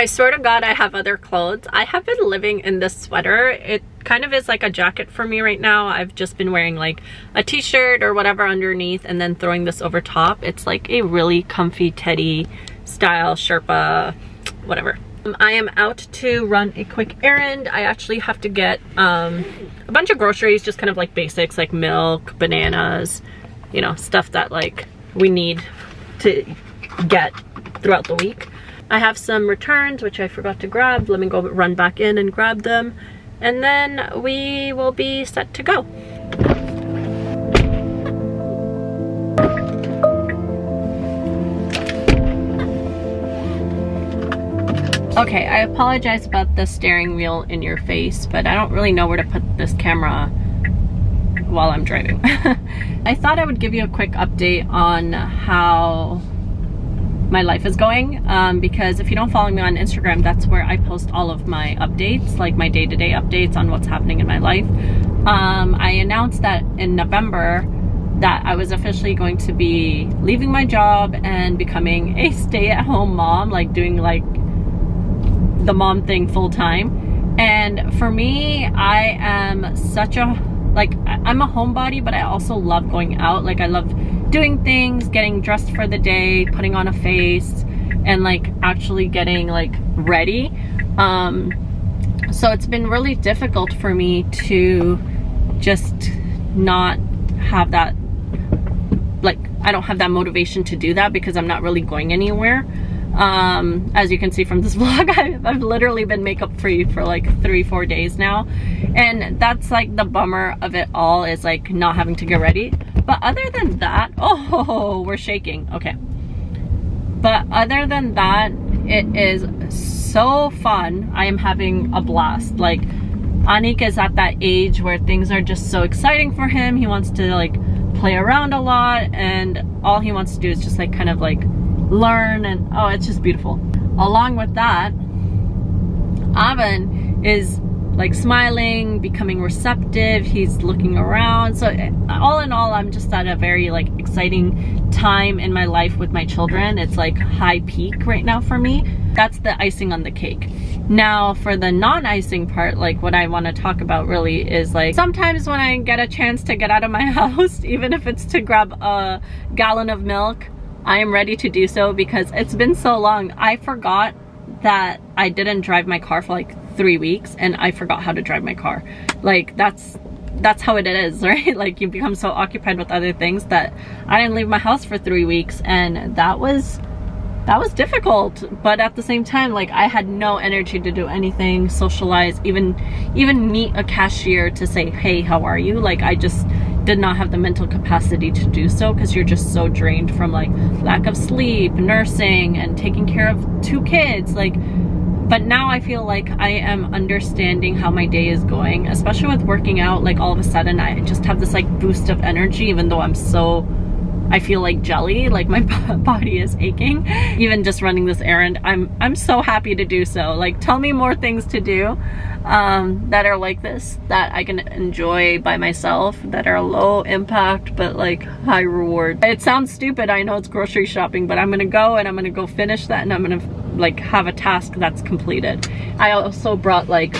I swear to God, I have other clothes. I have been living in this sweater. It kind of is like a jacket for me right now. I've just been wearing like a t-shirt or whatever underneath and then throwing this over top. It's like a really comfy teddy style Sherpa, whatever. I am out to run a quick errand. I actually have to get a bunch of groceries, just kind of like basics like milk, bananas, you know, stuff that like we need to get throughout the week. I have some returns which I forgot to grab. Let me go run back in and grab them, and then we will be set to go. Okay, I apologize about the steering wheel in your face, but I don't really know where to put this camera while I'm driving. I thought I would give you a quick update on how my life is going, because if you don't follow me on Instagram, that's where I post all of my updates, like my day-to-day updates on what's happening in my life. I announced that in November that I was officially going to be leaving my job and becoming a stay-at-home mom, like doing like the mom thing full-time. And for me, I am such a, like, I'm a homebody, but I also love going out. Like, I love doing things, getting dressed for the day, putting on a face, and like actually getting like ready. So it's been really difficult for me to just not have that, like, I don't have that motivation to do that because I'm not really going anywhere. As you can see from this vlog, I've literally been makeup free for like 3-4 days now, and that's like the bummer of it all, is like not having to get ready. But other than that, oh, we're shaking, okay. But other than that, it is so fun. I am having a blast. Like, Anik is at that age where things are just so exciting for him. He wants to like play around a lot, and all he wants to do is just like kind of like learn, and oh, it's just beautiful. Along with that, Avan is like smiling, becoming receptive, he's looking around. So all in all, I'm just at a very like exciting time in my life with my children. It's like high peak right now for me. That's the icing on the cake. Now for the non-icing part, like what I want to talk about really is like sometimes when I get a chance to get out of my house, even if it's to grab a gallon of milk, I am ready to do so because it's been so long. I forgot that I didn't drive my car for like 3 weeks, and I forgot how to drive my car. Like, that's how it is, right? Like, you become so occupied with other things that I didn't leave my house for 3 weeks, and that was difficult. But at the same time, like, I had no energy to do anything, socialize, even meet a cashier to say, hey, how are you? Like, I just did not have the mental capacity to do so because you're just so drained from like lack of sleep, nursing, and taking care of 2 kids. Like, but now I feel like I am understanding how my day is going, especially with working out. Like, all of a sudden I just have this like boost of energy, even though I feel like jelly, like my body is aching. Even just running this errand, I'm so happy to do so. Like, tell me more things to do that are like this, that I can enjoy by myself, that are low impact but like high reward. It sounds stupid, I know it's grocery shopping, but I'm gonna go and I'm gonna go finish that, and I'm gonna like have a task that's completed. I also brought like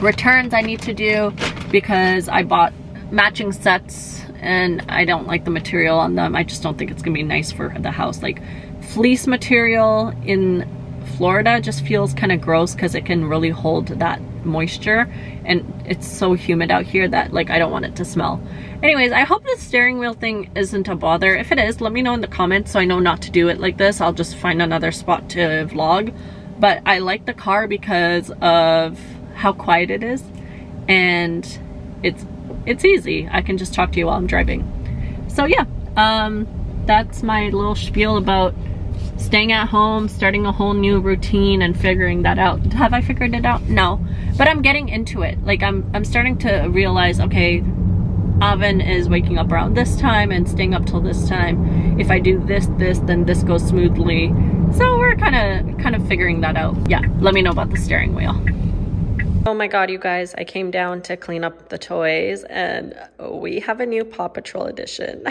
returns I need to do because I bought matching sets and I don't like the material on them. I just don't think it's gonna be nice for the house. Like, fleece material in Florida just feels kind of gross because it can really hold that moisture, and it's so humid out here that like I don't want it to smell. Anyways, I hope this steering wheel thing isn't a bother. If it is, let me know in the comments so I know not to do it like this. I'll just find another spot to vlog. But I like the car because of how quiet it is, and it's easy. I can just talk to you while I'm driving. So yeah, that's my little spiel about staying at home, starting a whole new routine, and figuring that out. Have I figured it out? No, but I'm getting into it. Like, I'm starting to realize, okay, Avan is waking up around this time and staying up till this time. If I do this, then this goes smoothly. So we're kind of figuring that out. Yeah, let me know about the steering wheel. Oh my God, you guys, I came down to clean up the toys and we have a new Paw Patrol edition.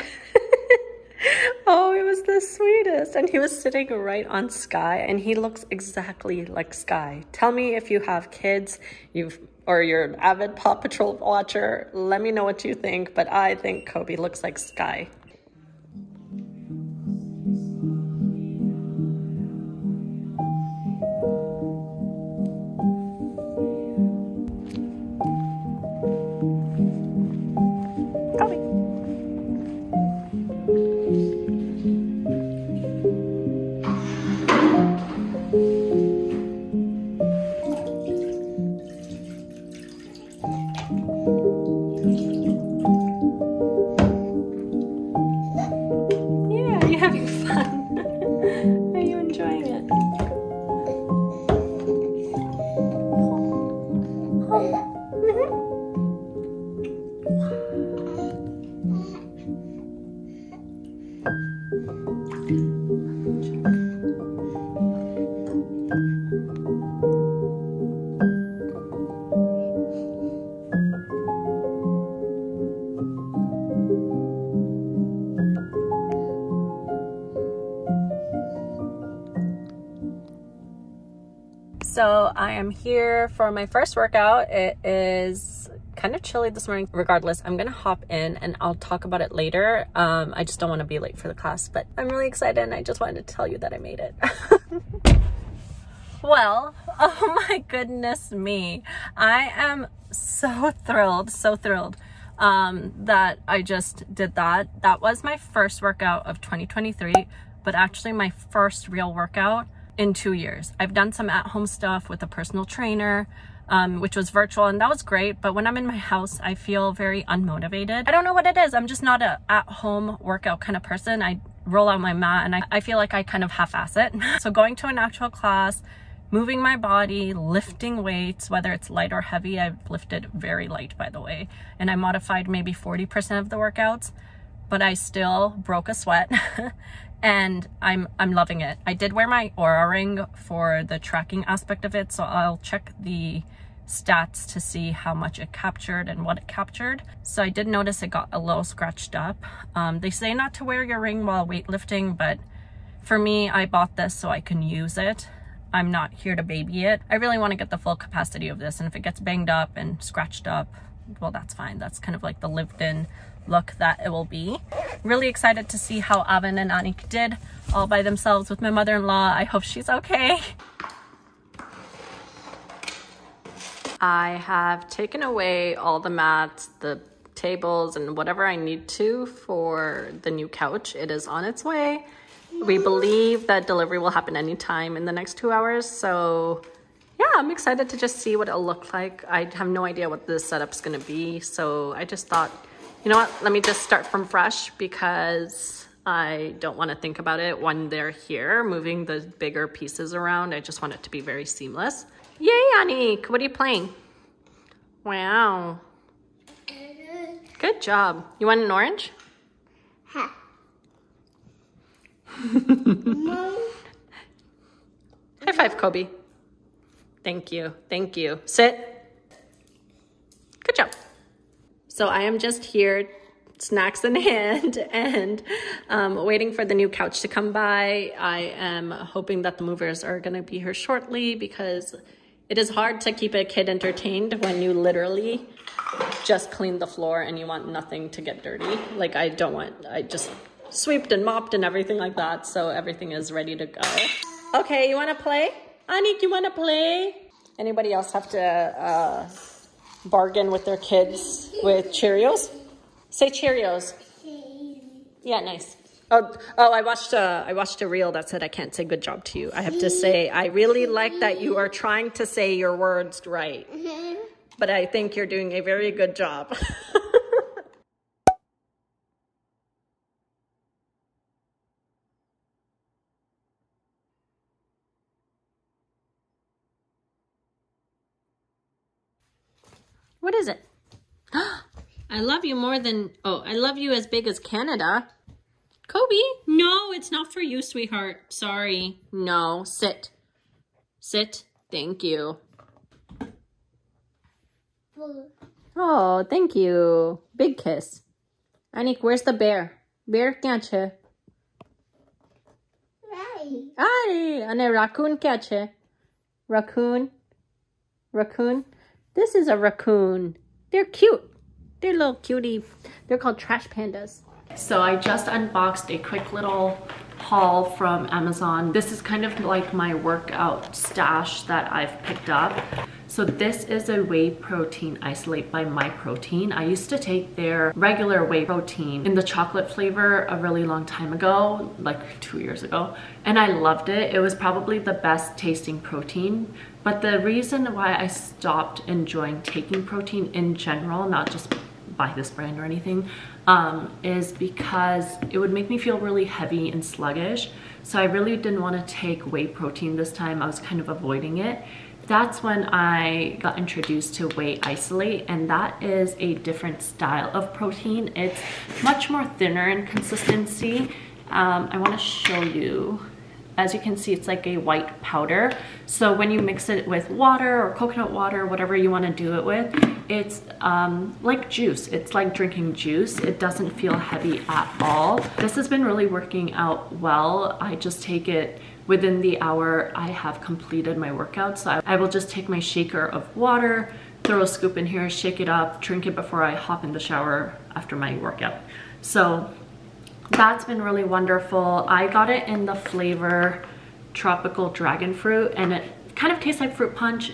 Oh, it was the sweetest. And he was sitting right on Skye, and he looks exactly like Skye. Tell me if you have kids, or you're an avid Paw Patrol watcher. Let me know what you think, but I think Kobe looks like Skye. So I am here for my first workout. It is kind of chilly this morning. Regardless, I'm gonna hop in and I'll talk about it later. I just don't wanna be late for the class, but I'm really excited and I just wanted to tell you that I made it. Well, oh my goodness me. I am so thrilled that I just did that. That was my first workout of 2023, but actually my first real workout in 2 years. I've done some at-home stuff with a personal trainer, which was virtual, and that was great. But when I'm in my house, I feel very unmotivated. I don't know what it is. I'm just not an at-home workout kind of person. I roll out my mat and I feel like I kind of half-ass it. So going to an actual class, moving my body, lifting weights, whether it's light or heavy. I've lifted very light, by the way, and I modified maybe 40% of the workouts, but I still broke a sweat. And I'm loving it. I did wear my Aura ring for the tracking aspect of it, so I'll check the stats to see how much it captured and what it captured. So I did notice it got a little scratched up. They say not to wear your ring while weightlifting, but for me, I bought this so I can use it. I'm not here to baby it. I really want to get the full capacity of this, and if it gets banged up and scratched up, well, that's fine. That's kind of like the lived-in look that it will be. Really excited to see how Avan and Anik did all by themselves with my mother-in-law. I hope she's okay. I have taken away all the mats, the tables, and whatever I need to for the new couch. It is on its way. We believe that delivery will happen anytime in the next 2 hours, so yeah, I'm excited to just see what it'll look like. I have no idea what this setup's gonna be, so I just thought, you know what, let me just start from fresh because I don't want to think about it when they're here, moving the bigger pieces around. I just want it to be very seamless. Yay, Anik, what are you playing? Wow. Good job. You want an orange? Ha. High five, Kobe. Thank you. Thank you. Sit. Good job. So I am just here, snacks in hand, and waiting for the new couch to come by. I am hoping that the movers are going to be here shortly because it is hard to keep a kid entertained when you literally just clean the floor and you want nothing to get dirty. Like I just sweeped and mopped and everything like that. So everything is ready to go. Okay, you want to play? Anik, you want to play? Anybody else have to bargain with their kids with Cheerios? Say Cheerios. Yeah, nice. Oh, I watched a reel that said I can't say good job to you. I have to say I really like that you are trying to say your words right, but I think you're doing a very good job. What is it? I love you more than, oh, I love you as big as Canada. Kobe? No, it's not for you, sweetheart. Sorry. No, sit. Sit. Thank you. Oh, thank you. Big kiss. Anik, where's the bear? Bear, can't you? Aye! And raccoon catch hai. Raccoon. Raccoon. This is a raccoon. They're cute. They're little cutie. They're called trash pandas. So I just unboxed a quick little haul from Amazon. This is kind of like my workout stash that I've picked up. So this is a whey protein isolate by MyProtein. I used to take their regular whey protein in the chocolate flavor a really long time ago, like 2 years ago, and I loved it. It was probably the best tasting protein. But the reason why I stopped enjoying taking protein in general, not just by this brand or anything, is because it would make me feel really heavy and sluggish. So I really didn't want to take whey protein this time. I was kind of avoiding it. That's when I got introduced to whey isolate, and that is a different style of protein. It's much more thinner in consistency. I want to show you. As you can see, it's like a white powder. So when you mix it with water or coconut water, whatever you want to do it with, it's like juice. It's like drinking juice. It doesn't feel heavy at all. This has been really working out well. I just take it within the hour I have completed my workout. So I will just take my shaker of water, throw a scoop in here, shake it up, drink it before I hop in the shower after my workout. So that's been really wonderful. I got it in the flavor tropical dragon fruit, and it kind of tastes like fruit punch.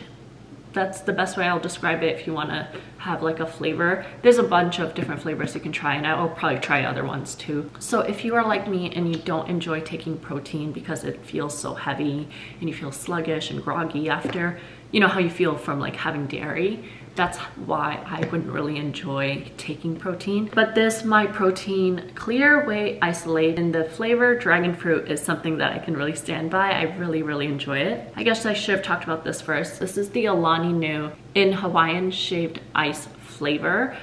That's the best way I'll describe it if you want to have like a flavor. There's a bunch of different flavors you can try, and I will probably try other ones too. So if you are like me and you don't enjoy taking protein because it feels so heavy and you feel sluggish and groggy after, you know how you feel from like having dairy, that's why I wouldn't really enjoy taking protein. But this MyProtein Clear Whey Isolate in the flavor dragon fruit is something that I can really stand by. I really enjoy it. I guess I should have talked about this first. This is the Alani Nu in Hawaiian Shaved Ice flavor.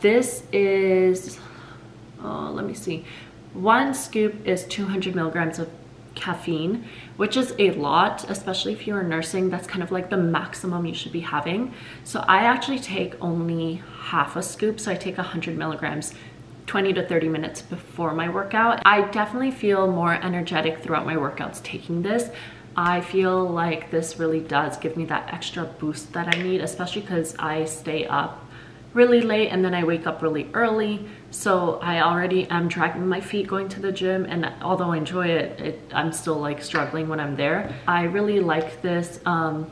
This is, oh, let me see. One scoop is 200 milligrams of caffeine, which is a lot, especially if you're nursing. That's kind of like the maximum you should be having. So I actually take only half a scoop. So I take 100 milligrams 20 to 30 minutes before my workout. I definitely feel more energetic throughout my workouts taking this. I feel like this really does give me that extra boost that I need, especially because I stay up really late and then I wake up really early. So I already am dragging my feet going to the gym, and although I enjoy it, I'm still like struggling when I'm there. I really like this. I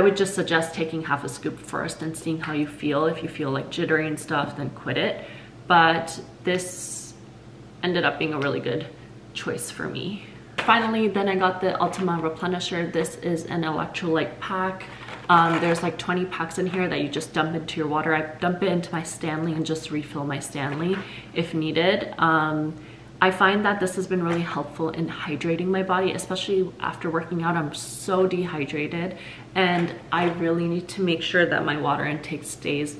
would just suggest taking half a scoop first and seeing how you feel. If you feel like jittery and stuff, then quit it. But this ended up being a really good choice for me. Finally, then I got the Ultima Replenisher. This is an electrolyte pack. There's like 20 packs in here that you just dump into your water. I dump it into my Stanley and just refill my Stanley if needed. I find that this has been really helpful in hydrating my body, especially after working out. I'm so dehydrated, and I really need to make sure that my water intake stays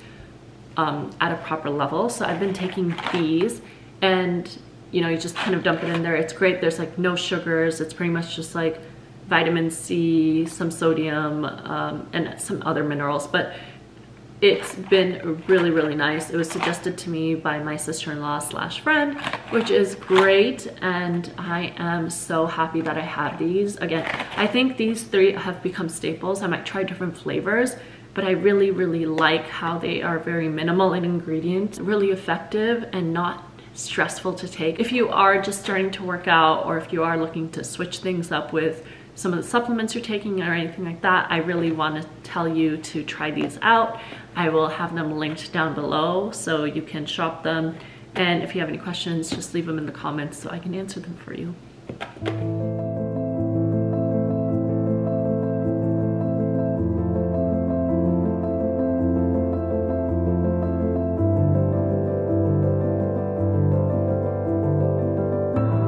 at a proper level. So I've been taking these, and you know, you just kind of dump it in there. It's great. There's like no sugars. It's pretty much just like vitamin C, some sodium, and some other minerals, but it's been really nice. It was suggested to me by my sister-in-law / friend, which is great, and I am so happy that I have these. Again, I think these three have become staples. I might try different flavors, but I really like how they are very minimal in ingredients, really effective and not stressful to take. If you are just starting to work out, or if you are looking to switch things up with some of the supplements you're taking or anything like that, I really want to tell you to try these out. I will have them linked down below so you can shop them. And if you have any questions, just leave them in the comments so I can answer them for you.